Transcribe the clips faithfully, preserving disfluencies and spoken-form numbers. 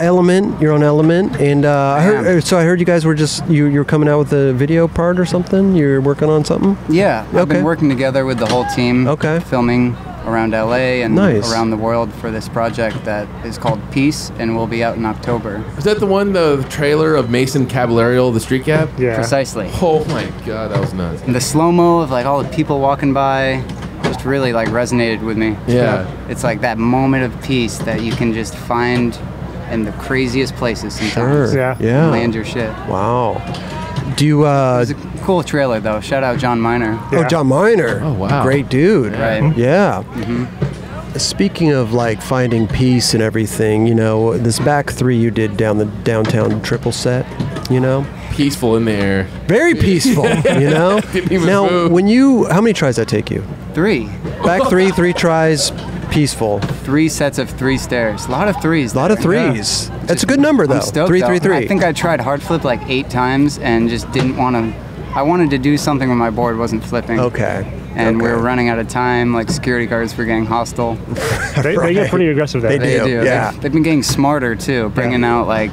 element, your own element, and uh, I heard, so I heard you guys were just you you're coming out with a video part or something. You're working on something. Yeah, okay. I've been working together with the whole team. Okay, filming around L A and nice. around the world for this project that is called Peace, and will be out in October. Is that the one, the trailer of Mason Caballerial, the street gap? Yeah, precisely. Oh my God, that was nuts. And the slow mo of like all the people walking by just really like resonated with me. Yeah, it's like that moment of peace that you can just find in the craziest places sometimes. Sure. Yeah. Yeah. Land your shit. Wow. Do you, uh... It was a cool trailer, though. Shout out John Minor. Yeah. Oh, John Minor. Oh, wow. Great dude. Yeah. Right. Yeah. Mm-hmm. Speaking of, like, finding peace and everything, you know, this back three you did down the downtown triple set, you know? Peaceful in the air. Very peaceful, you know? Didn't even now, move. When you... How many tries that take you? Three. Back three, three tries... Peaceful. Three sets of three stairs. A lot of threes. A lot of threes. Yeah. That's just a good number, though. Stoked, three, though. three, three. I think I tried hard flip like eight times and just didn't want to. I wanted to do something when my board wasn't flipping. Okay. And okay. we were running out of time. Like security guards were getting hostile. they, right. they get pretty aggressive. That they, they do. do. Yeah. They've, they've been getting smarter too, bringing yeah. out like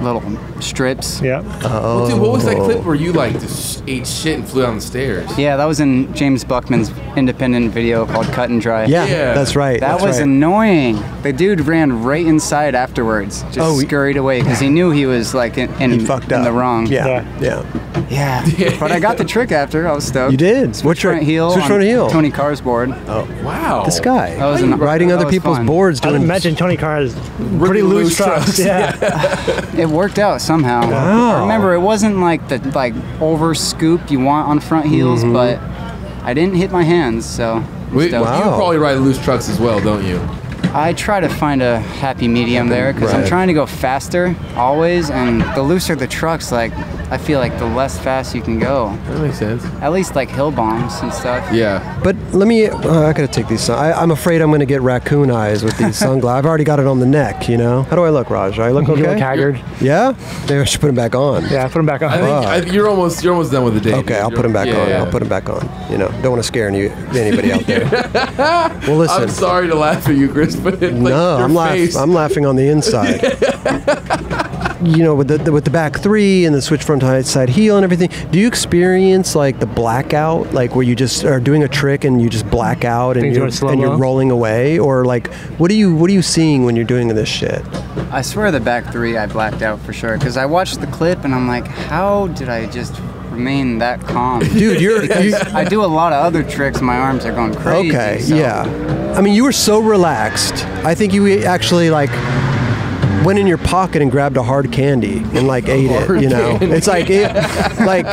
little strips. Yeah. Oh. Well, dude, what was that clip where you like just ate shit and flew down the stairs? Yeah, that was in James Buckman's independent video called Cut and Dry. Yeah, yeah. that's right. That that's was right. annoying. The dude ran right inside afterwards. Just oh, scurried away because he knew he was like in, in, in the wrong. Yeah. Yeah. Yeah. yeah. But I got the trick after. I was stoked. You did. Switch front heel. Switch front heel. Tony Carr's board. Oh wow. This guy. I was an, riding other was people's fun. boards. Doing I imagine Tony Carr has pretty loose trucks. Yeah. yeah. It worked out somehow. Wow. Remember, it wasn't like the like over scoop you want on front heels, mm-hmm. but I didn't hit my hands, so. Wait, wow. You probably ride loose trucks as well, don't you? I try to find a happy medium there because right. I'm trying to go faster always, and the looser the trucks, like I feel like the less fast you can go. That makes sense. At least like hill bombs and stuff. Yeah. But let me. Uh, I gotta take these. I, I'm afraid I'm gonna get raccoon eyes with these sunglasses. I've already got it on the neck. You know. How do I look, Raj? I look okay. You look haggard. Yeah. Maybe I should put them back on. Yeah, put them back on. I think, I think you're almost. You're almost done with the day. Okay, I'll put them back yeah, on. Yeah. I'll put them back on. You know, don't want to scare any, anybody out there. Well, listen. I'm sorry to laugh at you, Chris, but it, like, no, I'm laughing. I'm laughing on the inside. You know, with the with the back three and the switch front side heel and everything, do you experience like the blackout, like where you just are doing a trick and you just black out and, you're, and you're rolling away, or like what are you what are you seeing when you're doing this shit? I swear the back three I blacked out for sure because I watched the clip and I'm like, how did I just remain that calm? Dude, you're you, I do a lot of other tricks, my arms are going crazy. Okay, so. Yeah. I mean, you were so relaxed. I think you actually like went in your pocket and grabbed a hard candy and like ate hard it, you know. Candy. It's like, it, like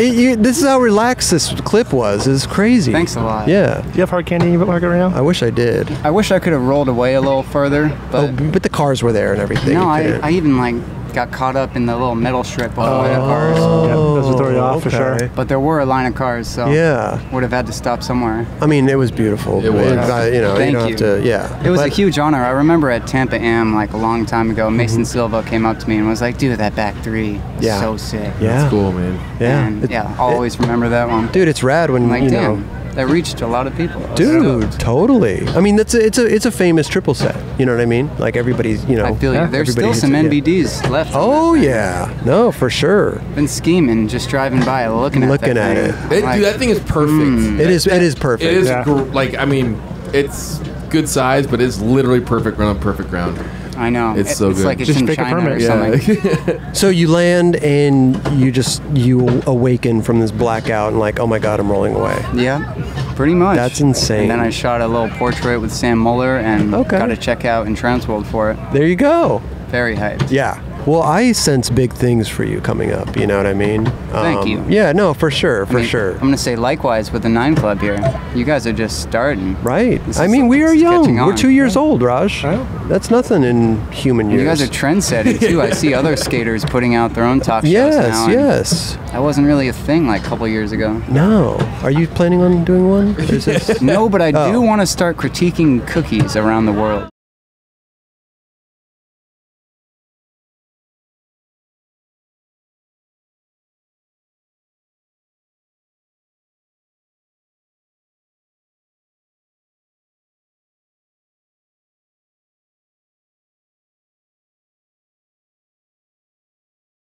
it, you, this is how relaxed this clip was. It's crazy. Thanks a lot. Yeah. Do you have hard candy in your pocket right now? I wish I did. I wish I could have rolled away a little further, but oh, but the cars were there and everything. No, I, I even like got caught up in the little metal strip all the oh, way to cars. Yeah, those would throw you off okay. for sure. But there were a line of cars, so yeah, would have had to stop somewhere. I mean, it was beautiful. It was. I, you know, Thank you. Don't you. Have to, yeah. It was but, a huge honor. I remember at Tampa Am like a long time ago, Mason mm-hmm. Silva came up to me and was like, "Dude, that back three, is yeah. so sick." Yeah, that's cool, man. Yeah, and, it, yeah. I'll it, always remember that one. Dude, it's rad when like, you damn, know. That reached a lot of people. Dude, totally. I mean, that's a, it's a it's a famous triple set. You know what I mean? like everybody's you know I feel you. There's still some N B Ds yeah. left. Oh yeah, no, for sure. Been scheming, just driving by, looking at looking at it. It like, dude, that thing is perfect. Mm, it is. It is perfect. It is yeah. gr like I mean, it's good size, but it's literally perfect ground. Perfect ground. I know. It's it, so it's good. Like it's just in China or yeah. something. So you land and you just you awaken from this blackout and like, oh my God, I'm rolling away. Yeah. Pretty much. That's insane. And then I shot a little portrait with Sam Muller and okay. got a checkout in Transworld for it. There you go. Very hyped. Yeah. Well, I sense big things for you coming up. You know what I mean? Thank um, you. Yeah, no, for sure, for I mean, sure. I'm going to say likewise with the Nine Club here. You guys are just starting. Right. This I mean, we are young. On. We're two years yeah. old, Raj. Right. That's nothing in human years. You guys are trendsetting, too. I see other skaters putting out their own talk shows yes, now. Yes, yes. That wasn't really a thing like a couple years ago. No. Are you planning on doing one? Or is this? No, but I do oh. want to start critiquing cookies around the world.